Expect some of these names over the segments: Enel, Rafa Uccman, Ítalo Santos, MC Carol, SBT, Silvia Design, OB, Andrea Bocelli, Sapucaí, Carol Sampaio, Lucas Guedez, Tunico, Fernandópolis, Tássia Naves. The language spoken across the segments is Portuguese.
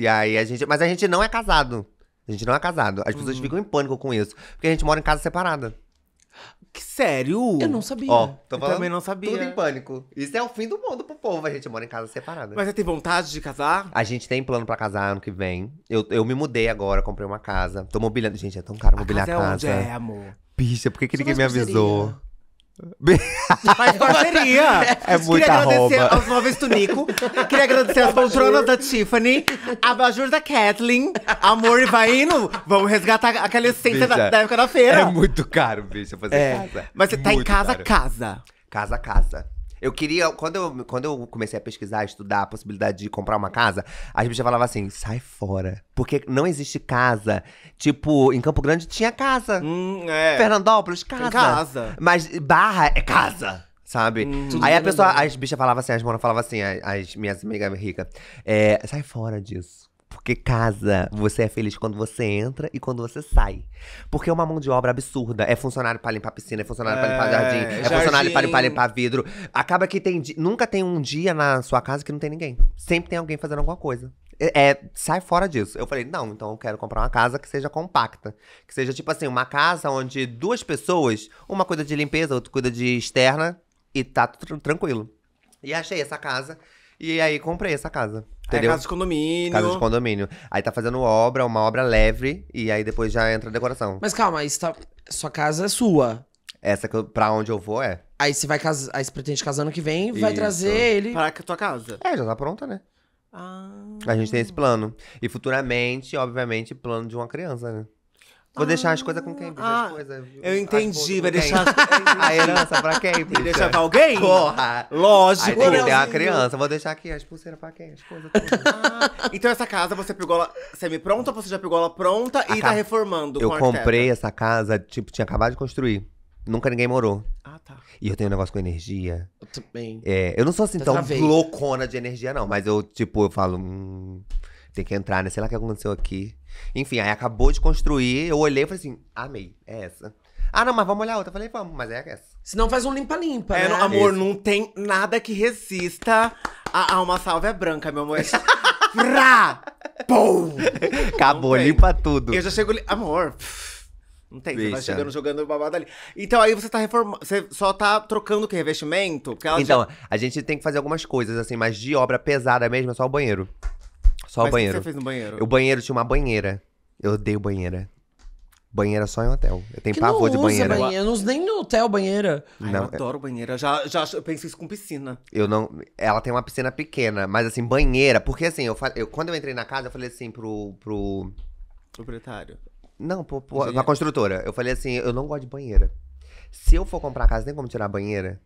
E aí a gente... Mas a gente não é casado. A gente não é casado. As pessoas ficam em pânico com isso. Porque a gente mora em casa separada. Que sério? Eu não sabia. Ó, tô falando, eu também não sabia. Tudo em pânico. Isso é o fim do mundo pro povo. A gente mora em casa separada. Mas você tem vontade de casar? A gente tem plano pra casar ano que vem. Eu me mudei agora, comprei uma casa. Tô mobiliando. Gente, é tão caro mobiliar a casa. É, onde é, amor? Bicha, por que ninguém me avisou? Faz parceria. É muita arroba. Queria agradecer aos móveis Tunico. Queria agradecer as poltronas da Tiffany. A abajur da Kathleen. Amor e vai indo. Vamos resgatar aquela essência da época da feira. É muito caro, bicho, fazer casa. Mas você tá em casa, casa. Casa, casa. Eu queria... Quando eu comecei a pesquisar, a estudar a possibilidade de comprar uma casa, as bichas falavam assim, sai fora. Porque não existe casa. Tipo, em Campo Grande tinha casa. Fernandópolis, casa. Casa. Mas Barra é casa, sabe? Aí a pessoa... As bichas falavam assim, as monas falavam assim, as minhas amigas ricas. É, sai fora disso. Porque casa, você é feliz quando você entra e quando você sai. Porque é uma mão de obra absurda. É funcionário pra limpar piscina, é funcionário pra limpar jardim, é funcionário pra limpar vidro. Acaba que tem... Nunca tem um dia na sua casa que não tem ninguém. Sempre tem alguém fazendo alguma coisa. Sai fora disso. Eu falei, não, então eu quero comprar uma casa que seja compacta. Que seja, tipo assim, uma casa onde duas pessoas, uma cuida de limpeza, outra cuida de externa, e tá tudo tranquilo. E achei essa casa. E aí comprei essa casa. Entendeu? É casa de condomínio. Casa de condomínio. Aí tá fazendo obra, uma obra leve. E aí depois já entra a decoração. Mas calma, isso tá... sua casa é sua. Essa que pra onde eu vou é. Aí você vai casar, aí você pretende casar ano que vem, vai trazer ele... Pra tua casa. É, já tá pronta, né? Ah. A gente tem esse plano. E futuramente, obviamente, plano de uma criança, né? Vou deixar as coisas com quem? As coisas, eu entendi, vai deixar a herança pra quem? Vai deixar pra alguém? Porra! Lógico! Aí tem que ter uma criança, vou deixar aqui as pulseiras pra quem? As coisas. Então essa casa você pegou ela semi-pronta, você já pegou ela pronta e tá reformando? Eu comprei essa casa, tipo, tinha acabado de construir. Nunca ninguém morou. Ah, tá. E eu tenho um negócio com energia. Eu também. É, eu não sou assim tão loucona de energia, não. Mas eu, tipo, eu falo... tem que entrar, né? Sei lá o que aconteceu aqui. Enfim, aí acabou de construir. Eu olhei e falei assim, amei, é essa. Ah, não, mas vamos olhar outra. Eu falei, vamos, mas é essa. Se não faz um limpa-limpa, né? Não, amor, não tem nada que resista a uma sálvia branca, meu amor. Frá! Pum! Acabou, limpa tudo. Eu já chego... Amor... Não tem, você vai chegando, jogando babado ali. Então aí você tá reformando, você só tá trocando o que? Revestimento? Então, a gente tem que fazer algumas coisas, assim, mas de obra pesada mesmo é só o banheiro. Só o banheiro. O que você fez no banheiro? O banheiro tinha uma banheira. Eu odeio banheira. Banheira só em hotel. Eu tenho pavor de banheira. Eu não uso nem no hotel banheira. Ai, não, eu adoro banheira. Já pensei isso com piscina. Eu não... Ela tem uma piscina pequena, mas assim, banheira... Porque assim, quando eu entrei na casa, eu falei assim pro proprietário. Não, na construtora. Eu falei assim, eu não gosto de banheira. Se eu for comprar a casa, tem como tirar a banheira?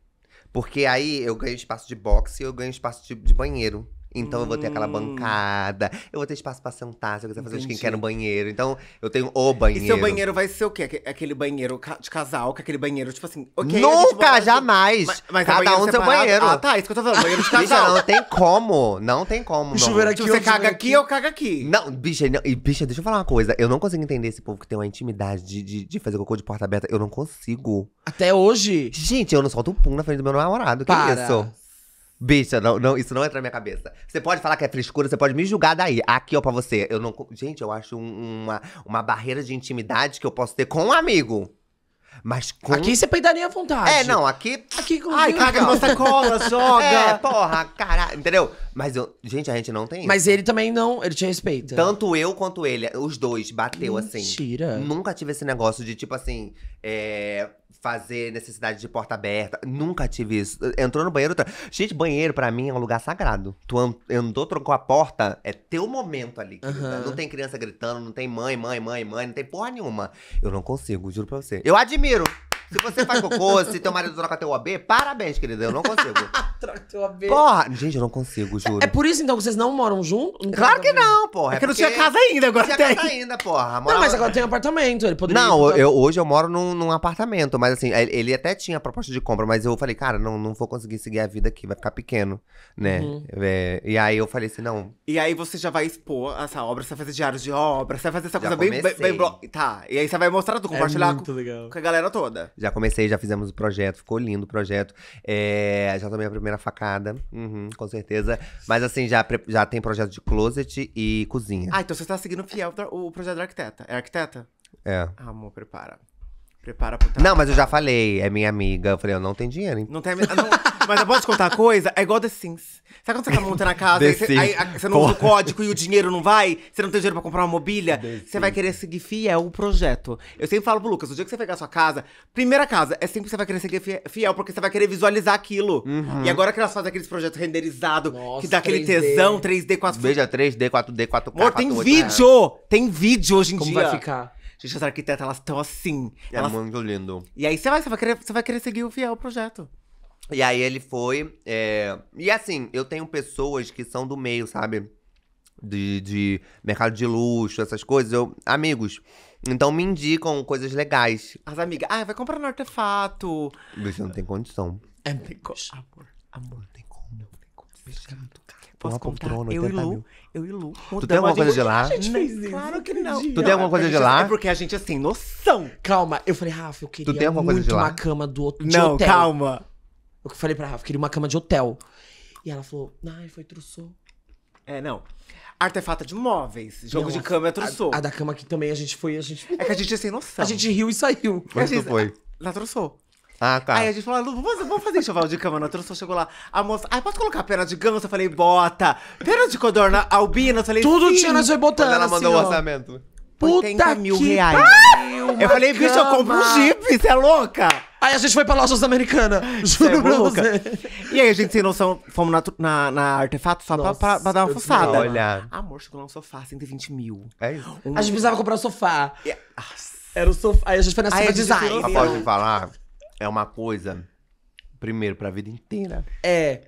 Porque aí eu ganho espaço de boxe e eu ganho espaço de banheiro. Então eu vou ter aquela bancada, eu vou ter espaço pra sentar, se eu quiser fazer skincare no banheiro. Então eu tenho o banheiro. E seu banheiro vai ser o quê? Aquele banheiro de casal, que aquele banheiro, tipo assim… Okay, nunca, jamais! Mas cada um seu banheiro. Ah, tá, isso que eu tô falando, banheiro de casal. Bicha, não tem como, não tem como. Chuveiro aqui, você caga aqui, eu cago aqui. Não, bicha, não, e bicha, deixa eu falar uma coisa. Eu não consigo entender esse povo que tem uma intimidade de fazer cocô de porta aberta. Eu não consigo. Até hoje? Gente, eu não solto o pum na frente do meu namorado, que é isso? Bicha, não, isso não entra na minha cabeça. Você pode falar que é frescura, você pode me julgar daí. Aqui, ó, pra você. Eu não, gente, eu acho uma barreira de intimidade que eu posso ter com um amigo. Mas com... Aqui você peidaria à vontade. É, não, aqui... Ai, caga numa sacola, joga. É, porra, caralho, entendeu? Mas, gente, a gente não tem isso. Mas ele também não, ele te respeita. Tanto eu quanto ele, os dois, bateu assim. Mentira. Nunca tive esse negócio de, tipo assim, fazer necessidade de porta aberta. Nunca tive isso. Entrou no banheiro... Gente, banheiro pra mim é um lugar sagrado. Tu andou, trocou a porta, é teu momento ali. Não tem criança gritando, não tem mãe, não tem porra nenhuma. Eu não consigo, juro pra você. Eu admiro! Se você faz cocô, se teu marido troca teu OB, parabéns, querida, eu não consigo. Troca teu OB. Porra, gente, eu não consigo, juro. É por isso, então, que vocês não moram juntos? Claro que não, porra. É porque não tinha casa ainda, agora tem. Não tinha casa ainda, porra. Não, mas agora tem um apartamento, ele poderia... Não, hoje eu moro num apartamento, mas assim, ele até tinha proposta de compra, mas eu falei, cara, não vou conseguir seguir a vida aqui, vai ficar pequeno, né? E aí eu falei assim, não... E aí você já vai expor essa obra, você vai fazer diários de obra, você vai fazer essa coisa bem... Tá, e aí você vai mostrar tudo, compartilhar com a galera toda. Já comecei, já fizemos o projeto, ficou lindo o projeto. É, já tomei a primeira facada, com certeza. Mas assim, já tem projeto de closet e cozinha. Ah, então você tá seguindo fiel o projeto da arquiteta. É arquiteta? É. Ah, amor, prepara. Prepara pro trabalho. Não, mas eu já falei, é minha amiga. Eu falei, eu não tenho dinheiro, hein? Não tem amiga. Mas eu posso te contar uma coisa? É igual The Sims. Sabe quando você tá montando a casa e você não usa o código e o dinheiro não vai? Você não tem dinheiro pra comprar uma mobília? Você vai querer seguir fiel o projeto. Eu sempre falo pro Lucas, o dia que você pegar a sua casa, primeira casa, é sempre que você vai querer seguir fiel, porque você vai querer visualizar aquilo. E agora que elas fazem aqueles projetos renderizados, que dá aquele 3D. Tesão, 3D, 4D. Veja, 3D, 4D, 4K. Amor, tem 4, vídeo! 8, né? Tem vídeo hoje em dia. Como vai ficar? Gente, as arquitetas, elas estão assim. É muito lindo. E aí você vai querer seguir o fiel projeto. E aí ele foi. E assim, eu tenho pessoas que são do meio, sabe? De mercado de luxo, essas coisas. Amigos. Então me indicam coisas legais. As amigas. Ah, vai comprar um artefato. Você não tem condição. É, não tem condição. Amor, não tem como. Não tem como. Fechado, cara. Posso contar? Eu e Lu. Tu tem alguma coisa de lá? Claro que não. Tu tem alguma coisa de lá? É porque a gente é sem noção. Calma, eu falei, Rafa, eu queria muito uma cama de hotel. Não, calma. Eu falei pra Rafa, queria uma cama de hotel. E ela falou, ai, foi trussô. É, não. Artefato de móveis, jogo de cama é trussô. A da cama que também a gente foi. É que a gente é sem noção. A gente riu e saiu. Mas tu foi? Na trussô. Ah, tá. Aí a gente falou, Lu, vamos fazer enxoval de cama. Trouxe, chegou lá, a moça, ai, posso colocar pena de ganso? Eu falei, bota. Pena de codorna albina, eu falei, tudo tinha nós foi botando. Quando ela mandou o orçamento. Puta 80 mil reais. Eu falei, bicho, eu compro um Jeep, você é louca? Aí a gente foi pra lojas americanas. Juro pra você. E aí a gente, sem noção, fomos na Artefato só pra dar uma fuçada. Olha. Amor, chegou lá um sofá, 120 mil. É isso. A gente precisava comprar um sofá. Era o sofá. Aí a gente foi na cima design. Pode falar. É uma coisa, primeiro, pra vida inteira. É.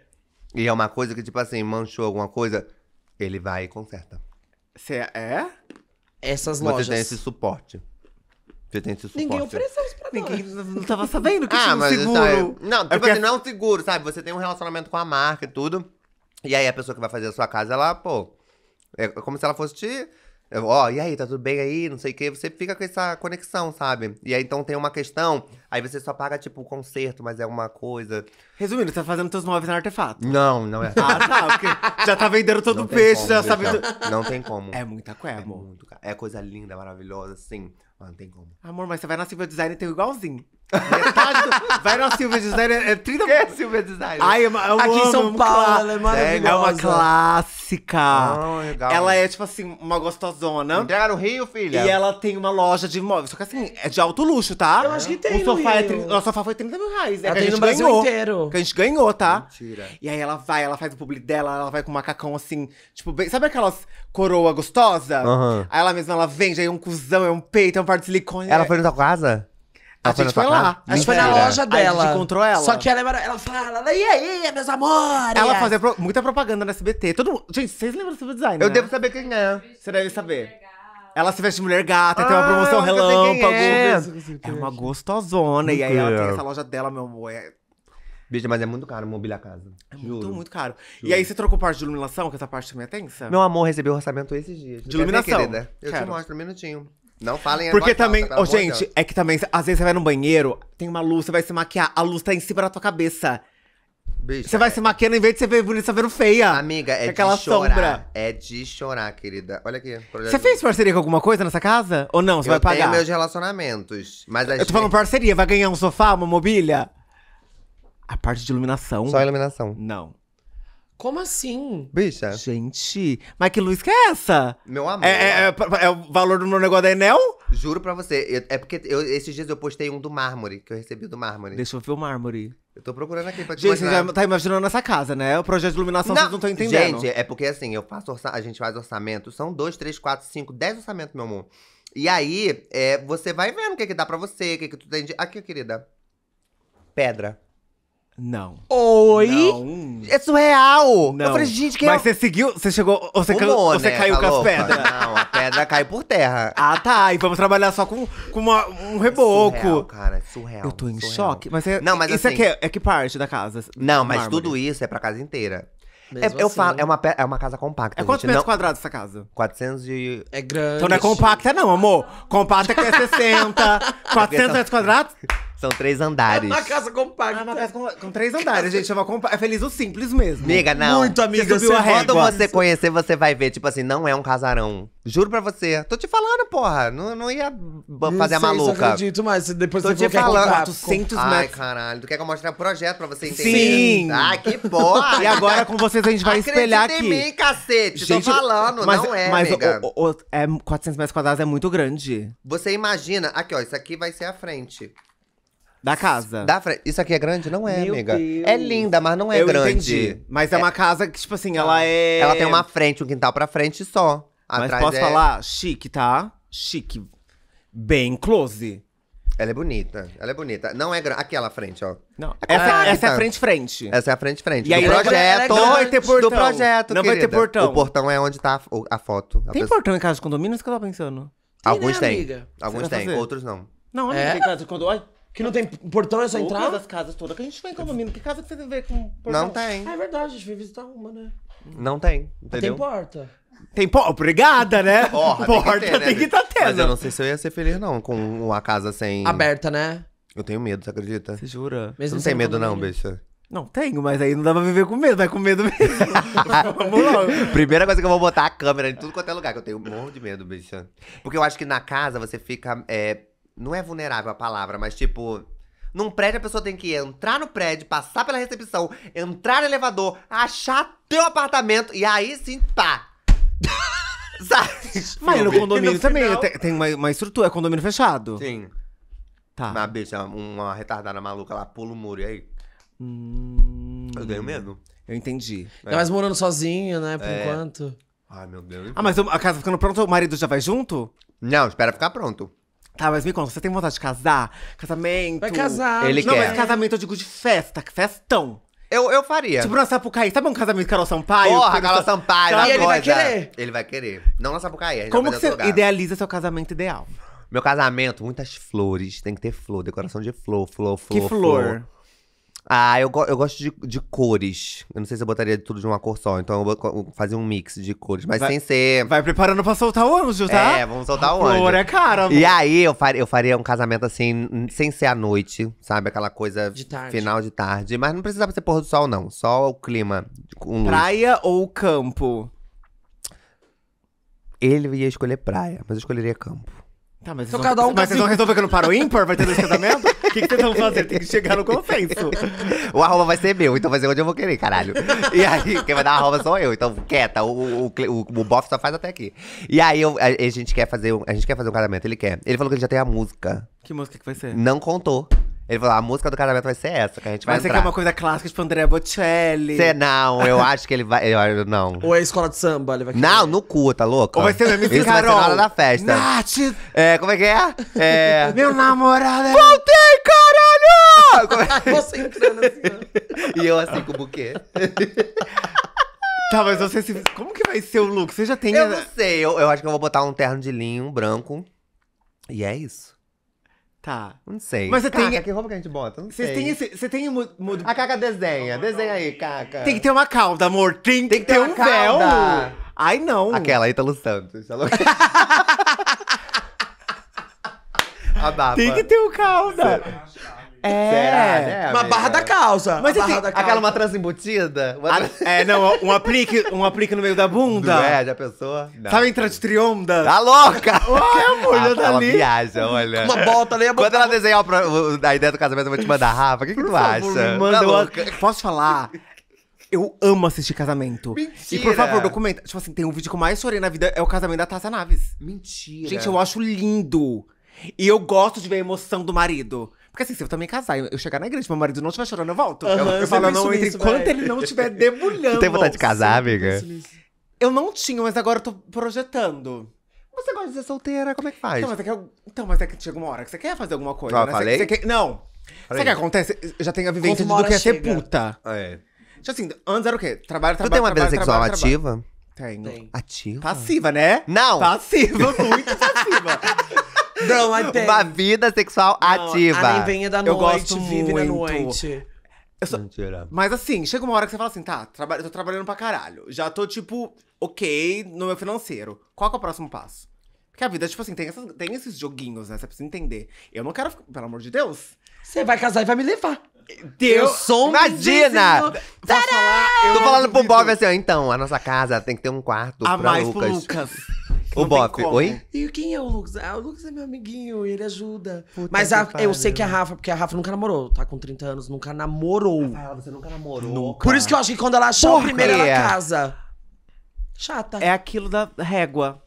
E é uma coisa que, tipo assim, manchou alguma coisa, ele vai e conserta. Você é? Essas lojas. Você tem esse suporte. Você tem esse suporte. Ninguém ofereceu isso pra ninguém. Não tava sabendo que tinha um seguro. Não, tipo assim, não é um seguro, sabe? Você tem um relacionamento com a marca e tudo. E aí a pessoa que vai fazer a sua casa, ela, pô... É como se ela fosse te... Ó, e aí, tá tudo bem aí, não sei o que. Você fica com essa conexão, sabe? E aí, então, tem uma questão. Aí você só paga, tipo, o concerto, mas é uma coisa... Resumindo, você tá fazendo teus móveis na Artefato. Não é. Ah, tá, porque já tá vendendo todo o peixe, como, já sabe... Não tem como. É muita coisa, amor. Muito, é coisa linda, maravilhosa, assim. Mas não tem como. Amor, mas você vai na Silvia Design e tem igualzinho. Vai na Silvia Design, é 30... Que é Silvia Design? Ai, eu aqui amo, em São Paulo, ela é maravilhosa. É uma clássica. Ah, legal. Ela é, tipo assim, uma gostosona. Entrega no Rio, filha. E ela tem uma loja de móveis. Só que assim, é de alto luxo, tá? Eu acho que tem. O sofá foi 30 mil reais. É que a gente ganhou. Inteiro. Que a gente ganhou, tá? Mentira. E aí ela faz o publi dela, ela vai com um macacão assim, tipo, bem... Sabe aquelas coroa gostosa? Aí ela vende, aí é um cuzão, é um peito, é um par de silicone. Ela foi na tua casa? A gente foi lá. A gente foi na loja dela. A gente encontrou ela. Só que ela fala, e aí, meus amores? Ela fazia muita propaganda na SBT. Todo mundo... Gente, vocês lembram do seu design, né? Eu devo saber quem é. Você deve saber. Ela se veste de mulher gata, tem uma promoção relâmpago. É uma gostosona. E aí ela tem essa loja dela, meu amor. Bicho, mas é muito caro mobiliar a casa. É muito, muito caro. E aí você trocou parte de iluminação, que essa parte também é tensa? Meu amor, recebeu o orçamento esses dias. De iluminação? Eu te mostro um minutinho. Não falem agora. Porque também, gente, é que também, às vezes você vai no banheiro, tem uma luz, você vai se maquiar, a luz tá em cima da tua cabeça. Bicho, você vai se maquiando, em vez de você ver bonita, você tá vendo feia. Amiga, é aquela sombra. É de chorar, querida. Olha aqui. Você fez parceria com alguma coisa nessa casa? Ou não? Você vai pagar? Eu tenho meus relacionamentos. Mas eu tô falando parceria, vai ganhar um sofá, uma mobília? A parte de iluminação. Só iluminação. Não. Como assim? Bicha. Gente, mas que luz que é essa? Meu amor. É o valor do meu negócio da Enel? Juro pra você. É porque esses dias eu postei um do mármore, que eu recebi do mármore. Deixa eu ver o mármore. Eu tô procurando aqui pra te mostrar. Gente, você já tá imaginando essa casa, né? O projeto de iluminação vocês não estão entendendo. Gente, é porque assim, a gente faz orçamento. São 2, 3, 4, 5, 10 orçamentos, meu amor. E aí, você vai vendo o que dá pra você, o que tu tem de... Aqui, querida. Pedra. Não. Oi? Não. É surreal! Não. Eu falei, gente, mas você seguiu? Você chegou? Ou você caiu com as pedras? Não, a pedra caiu por terra. Ah, tá. E vamos trabalhar só com um reboco. É surreal, cara. É surreal. Eu tô em choque. Mas isso assim, é que parte da casa? Não, mas mármore. Tudo isso é pra casa inteira. Assim, eu falo, é uma casa compacta. É quantos metros quadrados essa casa? 400 e... É grande. Então não é compacta não, amor. Compacta é 60. 400 metros quadrados? São 3 andares. Na casa compacta. Ah, na casa com 3 andares, gente. Chama é feliz o simples mesmo. Amiga, não. Muito amiga, se quando você conhecer, você vai ver. Tipo assim, não é um casarão. Juro pra você. Tô te falando, porra. Não ia fazer a maluca. Eu não acredito, mas depois tô você te falando. 400 metros. Ai, caralho. Tu quer que eu mostre o projeto pra você entender? Sim. Ai, que porra. E agora com vocês a gente vai espelhar aqui. Acredita em mim, cacete. Gente, tô falando, mas, não é, mas, amiga. É 400 metros quadrados é muito grande. Você imagina. Aqui, ó. Isso aqui vai ser a frente. Da casa. Isso aqui é grande? Não é, meu amiga. Deus. É linda, mas não é grande. Entendi. Mas é uma casa que, tipo assim, ela é… Ela tem uma frente, um quintal pra frente só. Atrás mas posso falar? Chique, tá? Chique. Bem close. Ela é bonita. Ela é bonita. Não é grande. Aquela frente, ó. Não. Essa é a frente-frente. Essa é a frente-frente. E aí, do projeto. Não vai ter portão. Do projeto, não, querida. Vai ter portão. O portão é onde tá a foto. Tem portão em casa de condomínio? Isso que eu tava pensando. Alguns têm. Alguns têm, outros não. Não, amiga, tem casa de condomínio. Que não tem portão, é só entrar? Todas as casas todas que a gente vem em condomínio. Que casa que você vê com portão? Não tem. Ah, é verdade, a gente veio visitar uma, né? Não tem, entendeu? Tem porta. Tem porta, obrigada, né? Porta tem que ter, né? Tá tendo. Mas eu não sei se eu ia ser feliz, não, com uma casa sem… Aberta, né? Eu tenho medo, você acredita? Você jura? Mesmo não tem medo não, bicha? Não, tenho, mas aí não dá pra viver com medo, vai com medo mesmo. Vamos logo. Primeira coisa que eu vou botar a câmera em tudo quanto é lugar, que eu tenho um monte de medo, bicha. Porque eu acho que na casa você fica… Não é vulnerável a palavra, mas tipo… Num prédio, a pessoa tem que entrar no prédio, passar pela recepção, entrar no elevador, achar teu apartamento e aí sim, pá! Sabe? Mas no condomínio no também final... tem uma estrutura, é condomínio fechado? Sim. Tá. Uma bicha, uma retardada maluca lá, pula o muro, e aí? Eu tenho medo. Eu entendi. Ainda mais morando sozinha, né, por enquanto. Ai, meu Deus. Ah, mas a casa ficando pronta, o marido já vai junto? Não, espera ficar pronto. Tá, mas me conta, você tem vontade de casar? Casamento? Vai casar. Ele quer. Mas casamento eu digo de festa, festão. Eu faria. Tipo na Sapucaí, sabe um casamento de Carol Sampaio? Porra, Carol Sampaio, ele vai querer. Ele vai querer. Não na Sapucaí, a gente vai fazer outro lugar. Como que você idealiza seu casamento ideal? Meu casamento, muitas flores. Tem que ter flor, decoração de flor. Que flor? Ah, eu gosto de cores. Eu não sei se eu botaria tudo de uma cor só. Então eu vou fazer um mix de cores, mas sem ser… Vai preparando pra soltar o anjo, tá? É, vamos soltar o anjo. Flor é cara, amor. E aí eu faria um casamento assim, sem ser à noite, sabe? Aquela coisa de tarde. Final de tarde. Mas não precisava ser pôr do sol, não. Só o clima. Praia ou campo? Ele ia escolher praia, mas eu escolheria campo. Tá, mas então, vocês vão resolver que não parou ímpar? Vai ter dois casamentos? O que vocês vão fazer? Tem que chegar no consenso. O arroba vai ser meu, então vai ser onde eu vou querer, caralho. E aí, quem vai dar a arroba sou eu. Então, quieta, o bofe só faz até aqui. E aí, a gente quer fazer um casamento, ele quer. Ele falou que ele já tem a música. Que música que vai ser? Não contou. Ele falou, a música do casamento vai ser essa, que a gente vai entrar. Mas você quer uma coisa clássica, tipo Andrea Bocelli? Não, eu acho que ele vai… Não. Ou é escola de samba, ele vai querer. Não, no cu, tá louco? Ou vai ser o MC Carol. Isso vai ser na hora da festa. Nath! Como é que é? Meu namorado é… Voltei, caralho! Você entrando assim, ó. E eu assim, com o buquê. Tá, mas você… Como que vai ser o look? Você já tem… Eu não sei, eu acho que eu vou botar um terno de linho, branco. E é isso. Tá. Não sei. Mas você Caca, tem… que roupa que a gente bota? Não sei. Você tem a Caca desenha. Desenha aí, Caca. Tem que ter uma cauda, amor. Tem que ter um véu. Ai, não. Aquela, Ítalo Santos. Tem que ter um cauda. Será, né, uma barra da calça. Mas você tem aquela uma trança embutida? Não, um aplique no meio da bunda. Já pensou? Não. Sabe entrar de trionda? Tá louca! Olha, amor, já tá ali. Ela viaja, olha. Uma bota ali, a bota. Quando ela desenhar a ideia do casamento, eu vou te mandar, Rafa, o que tu acha? Me manda, posso falar? Eu amo assistir casamento. Mentira! E por favor, documenta. Tipo assim, tem um vídeo que eu mais chorei na vida, é o casamento da Tássia Naves. Mentira! Gente, eu acho lindo. E eu gosto de ver a emoção do marido. Porque assim, se eu também casar, eu chegar na igreja, meu marido não estiver chorando, eu volto. Eu falo, não, enquanto ele não estiver debulhando. Tu tem vontade de casar, amiga? Eu não tinha, mas agora eu tô projetando. Você gosta de ser solteira, como é que faz? Então, mas é que chega uma hora que você quer fazer alguma coisa, né? Falei? Não. Sabe o que acontece? Eu já tenho a vivência do que é ser puta. É. Tipo assim, antes era o quê? Trabalho, tu tem uma vida sexual ativa? Tenho. Ativa? Passiva, né? Não. Passiva, muito passiva. Não, uma vida sexual ativa. A venha da noite, eu gosto vive muito. Na noite. Mentira. Mas assim, chega uma hora que você fala assim, tá, eu tô trabalhando pra caralho. Já tô, tipo, ok no meu financeiro. Qual que é o próximo passo? Porque a vida, tipo assim, tem esses joguinhos, né? Você precisa entender. Eu não quero... Pelo amor de Deus. Você vai casar e vai me levar. Eu sou um imagina! Tô falando pro Bob assim, ó. Então, a nossa casa tem que ter um quarto pra mais Lucas. Pro Lucas. O Bob, oi? E quem é o Lucas? Ah, o Lucas é meu amiguinho, ele ajuda. Puta eu sei que a Rafa, porque a Rafa nunca namorou. Tá com 30 anos, nunca namorou. Rafaela, você nunca namorou. Nunca. Por isso que eu acho que quando ela achar o primeiro, ela casa. Chata. É aquilo da régua.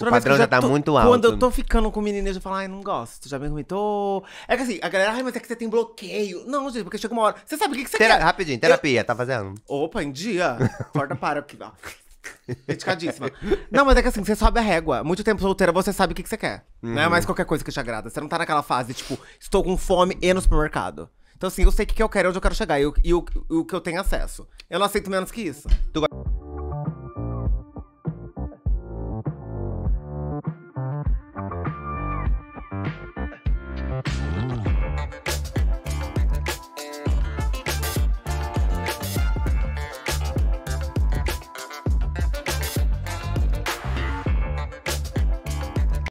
O padrão já tá muito alto. Quando eu tô ficando com menina, eu já falo, ai, não gosto, já me comentou. É que assim, a galera, ai, mas é que você tem bloqueio. Não, gente, porque chega uma hora. Você sabe o que você quer? Rapidinho, terapia, tá fazendo? Opa, em dia. Corta para aqui, ó. Dedicadíssima. Não, mas é que assim, você sobe a régua. Muito tempo solteira, você sabe o que você quer. Não é mais qualquer coisa que te agrada. Você não tá naquela fase, tipo, estou com fome e no supermercado. Então assim, eu sei o que eu quero e onde eu quero chegar. E o que eu tenho acesso. Eu não aceito menos que isso.